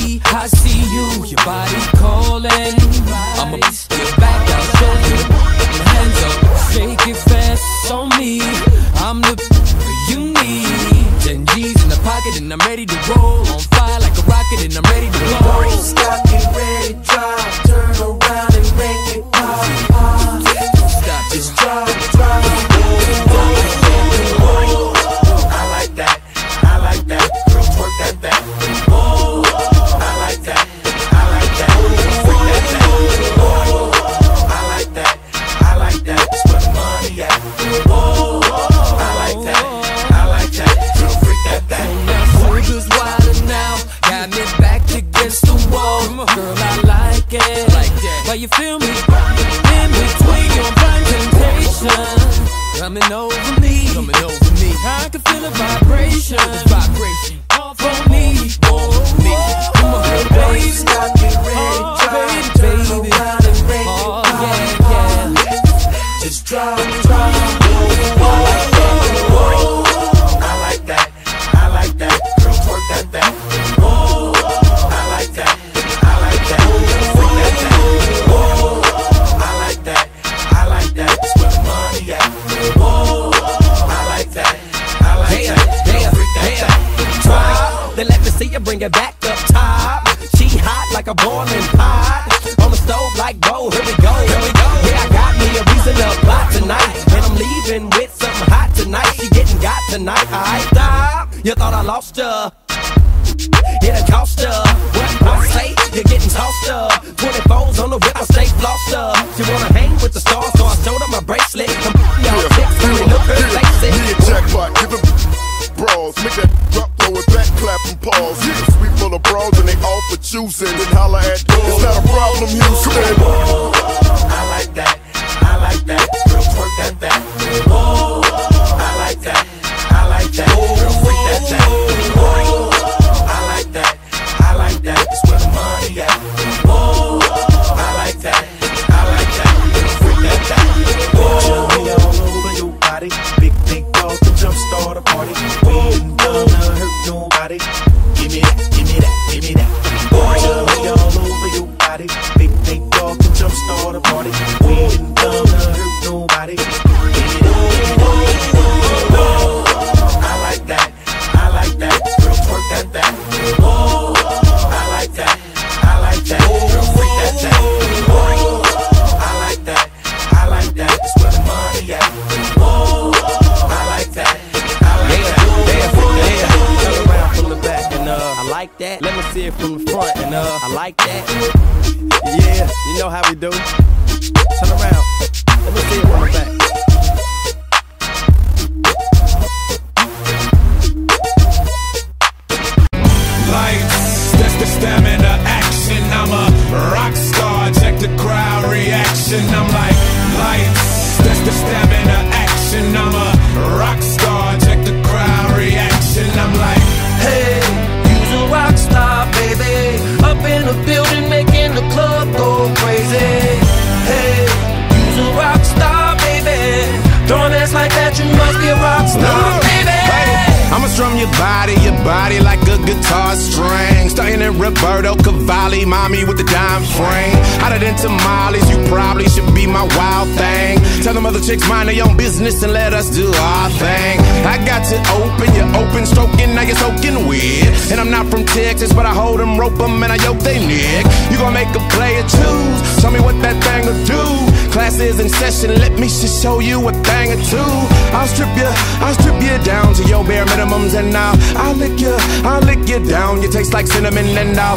see, I see you, your body calling. I'ma push your back out, show you, hands up, shake it fast on me. I'm the you need. 10 G's in the pocket and I'm ready to roll. On fire like a rocket and I'm ready to blow. Stop, get ready, drive, turn around and make it pop. Stop, just drive, drive. I like that, I like that. Girl, twerk that back. Oh, I like that, I like that. Freak that back. Oh, I like that, I like that. That's where the money at. Oh, I like that, I like that. Girl, freak that back. Shoulders wider now, got me back against the wall. Girl, I like it, like that. Why you feel me? In between your blind temptation, coming over me, coming over me. I can feel a vibration, vibration. All for me, all for me. Come on, baby, stop, get ready, drive, turn around and break it down. Just drive, drive. I like that, I like that. Girl, twerk that back. Oh, I like that, I like that. Freak that back. Oh, I like that, I like that. That's where the money at. Oh, I like that, I like that. Girl, freak that back. Then let me see you bring it back up top. She hot like a boiling pot. On the stove like go, here we go, here we go. Yeah, I got me a reason to fly tonight, and I'm leaving with something hot tonight. She getting got tonight. I stop. You thought I lost her? It done cost her. What I say? You're getting tossed up. 24s on the whip, I stay flossed up. She wanna hang with the stars, so I showed her my bracelet. Come y'all chicks, you look her face it. Me a jackpot, give it brawls, make that drop. With back clap and pause, yeah. Sweet full of bras and they all for choosing. Then holler at you. It's not a problem, Houston. Oh, I like that, I like that. Girl, twerk that back. Oh, I like that, I like that. Girl, freak that back. Oh, I like that, I like that. That's where the money at. Oh, I like that, I like that. Girl, freak that back. Oh, jump me all over your body. Big, big dog to jump start a party. We ain't gonna hurt nobody. Give me that, give me that, give me that. Boy, jump me all over your body. Big, big dog to jump start a party. We ain't gonna hurt nobody. Give me that, give me that, give me that. I like that, I like that. Girl, twerk that back. Oh, I like that, I like that. Girl, freak that back. Oh, I like that, I like that. That's where the money at. Oh, I like that, I like that. I like that. Let me see it from the front, and I like that. Yeah, you know how we do. Turn around. Let me see it from the back. Lights, that's the stamina action. I'm a rock star. Check the crowd reaction. I'm like lights, that's the stamina action. I'm a rock star. Check the crowd reaction. I'm like, hey. Rockstar, baby, up in the building, making the club go crazy. Hey, you's a rockstar, baby. Don't ask like that, you must be a rockstar, baby. I'ma strum your body like a guitar string. Starting at Roberto Cavalli, mommy with the dime frame. Hotter than tamales, you probably should be my wild thing. Tell them other chicks mind their own business and let us do our thing. I got you open, you're open, stroking, now you're soaking weird. And I'm not from Texas, but I hold them, rope them, and I yoke they neck. You gon' make a player choose, show me what that thing'll do. Class is in session, let me just show you a thing or two. I'll strip you down to your bare minimum. And I'll lick you down. You taste like cinnamon and I'll